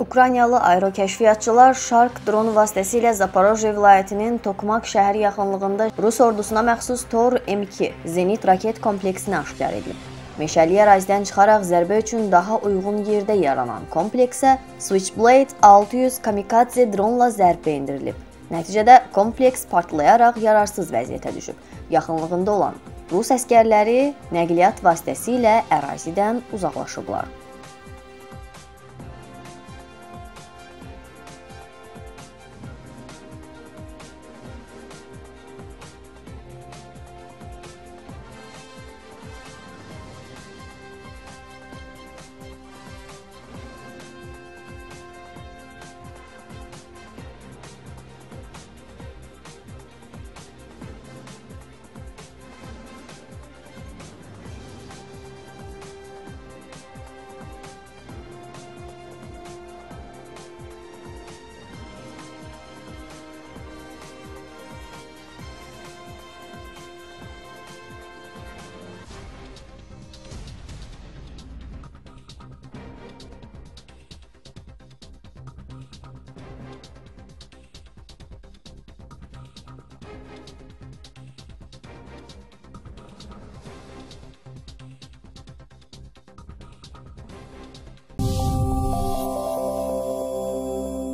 Ukraynalı aerokeşfiyyatçılar Shark dronu vasitəsilə Zaporojye vilayətinin Tokmak şəhəri yaxınlığında Rus ordusuna məxsus Tor-M2 Zenit raket kompleksini aşkar edib. Meşəli ərazidən çıxaraq zərbə üçün daha uyğun yerdə yaranan kompleksə Switchblade 600 kamikadze dronla zərbə indirilib. Nəticədə kompleks partlayaraq yararsız vəziyyətə düşüb. Yaxınlığında olan Rus əskərləri nəqliyyat vasitəsilə ərazidən uzaqlaşıblar.